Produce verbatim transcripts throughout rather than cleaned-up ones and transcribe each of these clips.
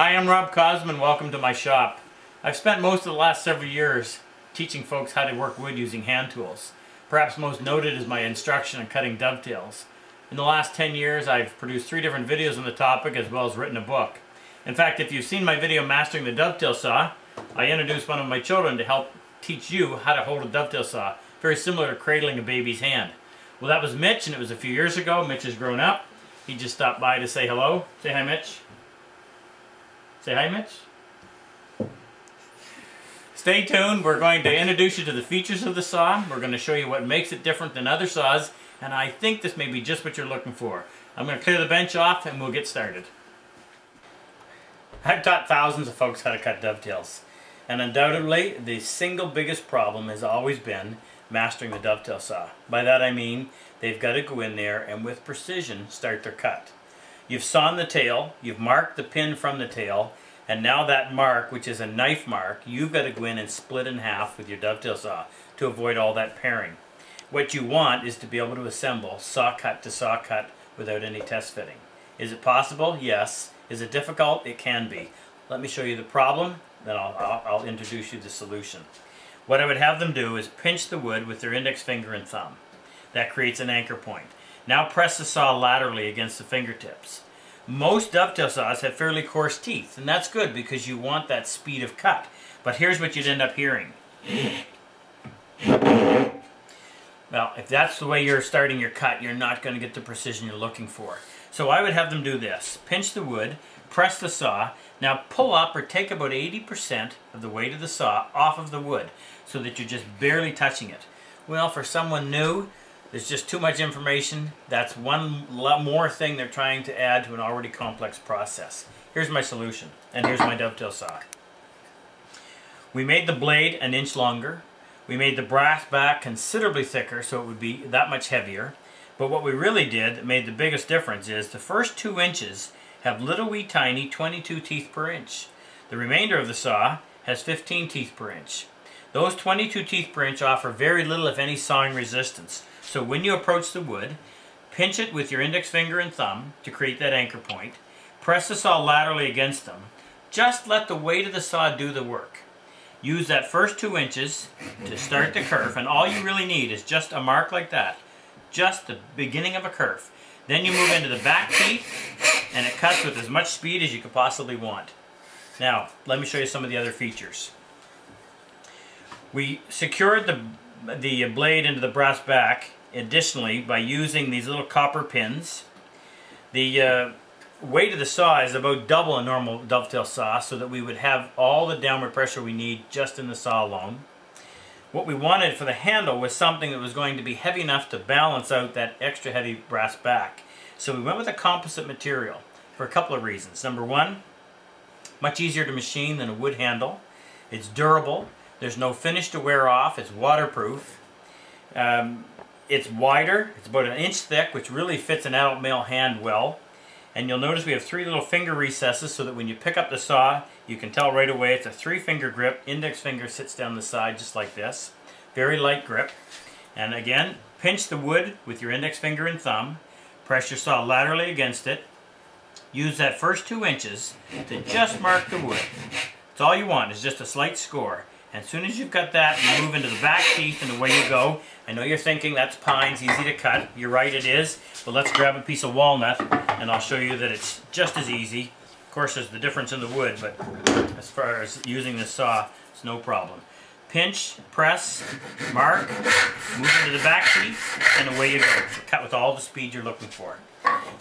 Hi, I'm Rob Cosman. Welcome to my shop. I've spent most of the last several years teaching folks how to work wood using hand tools. Perhaps most noted is my instruction on cutting dovetails. In the last ten years, I've produced three different videos on the topic as well as written a book. In fact, if you've seen my video Mastering the Dovetail Saw, I introduced one of my children to help teach you how to hold a dovetail saw, very similar to cradling a baby's hand. Well, that was Mitch, and it was a few years ago. Mitch has grown up. He just stopped by to say hello. Say hi, Mitch. Say hi, Mitch. Stay tuned. We're going to introduce you to the features of the saw. We're going to show you what makes it different than other saws, and I think this may be just what you're looking for. I'm going to clear the bench off, and we'll get started. I've taught thousands of folks how to cut dovetails, and undoubtedly, the single biggest problem has always been mastering the dovetail saw. By that I mean they've got to go in there and with precision start their cut. You've sawn the tail, you've marked the pin from the tail, and now that mark, which is a knife mark, you've got to go in and split in half with your dovetail saw to avoid all that paring. What you want is to be able to assemble saw cut to saw cut without any test fitting. Is it possible? Yes. Is it difficult? It can be. Let me show you the problem, then I'll, I'll, I'll introduce you to the solution. What I would have them do is pinch the wood with their index finger and thumb. That creates an anchor point. Now press the saw laterally against the fingertips. Most dovetail saws have fairly coarse teeth, and that's good because you want that speed of cut. But here's what you'd end up hearing. Well, if that's the way you're starting your cut, you're not going to get the precision you're looking for. So I would have them do this. Pinch the wood, press the saw, now pull up or take about eighty percent of the weight of the saw off of the wood so that you're just barely touching it. Well, for someone new, there's just too much information. That's one more thing they're trying to add to an already complex process. Here's my solution, and here's my dovetail saw. We made the blade an inch longer. We made the brass back considerably thicker so it would be that much heavier. But what we really did that made the biggest difference is the first two inches have little wee tiny twenty-two teeth per inch. The remainder of the saw has fifteen teeth per inch. Those twenty-two teeth per inch offer very little if any sawing resistance. So when you approach the wood, pinch it with your index finger and thumb to create that anchor point. Press the saw laterally against them. Just let the weight of the saw do the work. Use that first two inches to start the curve, and all you really need is just a mark like that. Just the beginning of a curve. Then you move into the back teeth, and it cuts with as much speed as you could possibly want. Now, let me show you some of the other features. We secured the, the blade into the brass back, additionally, by using these little copper pins. The uh, weight of the saw is about double a normal dovetail saw, so that we would have all the downward pressure we need just in the saw alone. What we wanted for the handle was something that was going to be heavy enough to balance out that extra heavy brass back. So we went with a composite material for a couple of reasons. Number one, much easier to machine than a wood handle. It's durable. There's no finish to wear off. It's waterproof. Um, it's wider. It's about an inch thick, which really fits an adult male hand well. And you'll notice we have three little finger recesses so that when you pick up the saw, you can tell right away it's a three-finger grip. Index finger sits down the side just like this. Very light grip. And again, pinch the wood with your index finger and thumb. Press your saw laterally against it. Use that first two inches to just mark the wood. That's all you want is just a slight score. And as soon as you've got that, you move into the back teeth and away you go. I know you're thinking that's pines, easy to cut. You're right, it is. But let's grab a piece of walnut and I'll show you that it's just as easy. Of course, there's the difference in the wood, but as far as using this saw, it's no problem. Pinch, press, mark, move into the back teeth, and away you go. So cut with all the speed you're looking for.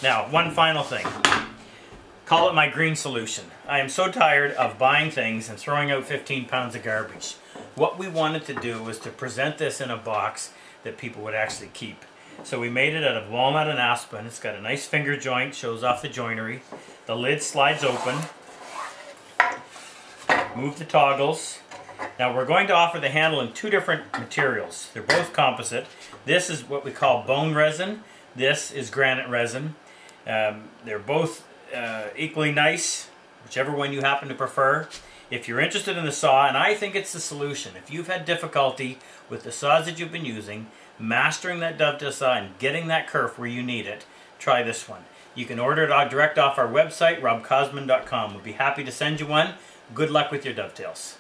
Now, one final thing. Call it my green solution. I am so tired of buying things and throwing out fifteen pounds of garbage. What we wanted to do was to present this in a box that people would actually keep. So we made it out of walnut and aspen. It's got a nice finger joint, shows off the joinery. The lid slides open. Move the toggles. Now we're going to offer the handle in two different materials. They're both composite. This is what we call bone resin. This is granite resin. Um, they're both Uh, equally nice, whichever one you happen to prefer. If you're interested in the saw, and I think it's the solution, if you've had difficulty with the saws that you've been using, mastering that dovetail saw and getting that kerf where you need it, try this one. You can order it direct off our website, rob cosman dot com. We'll be happy to send you one. Good luck with your dovetails.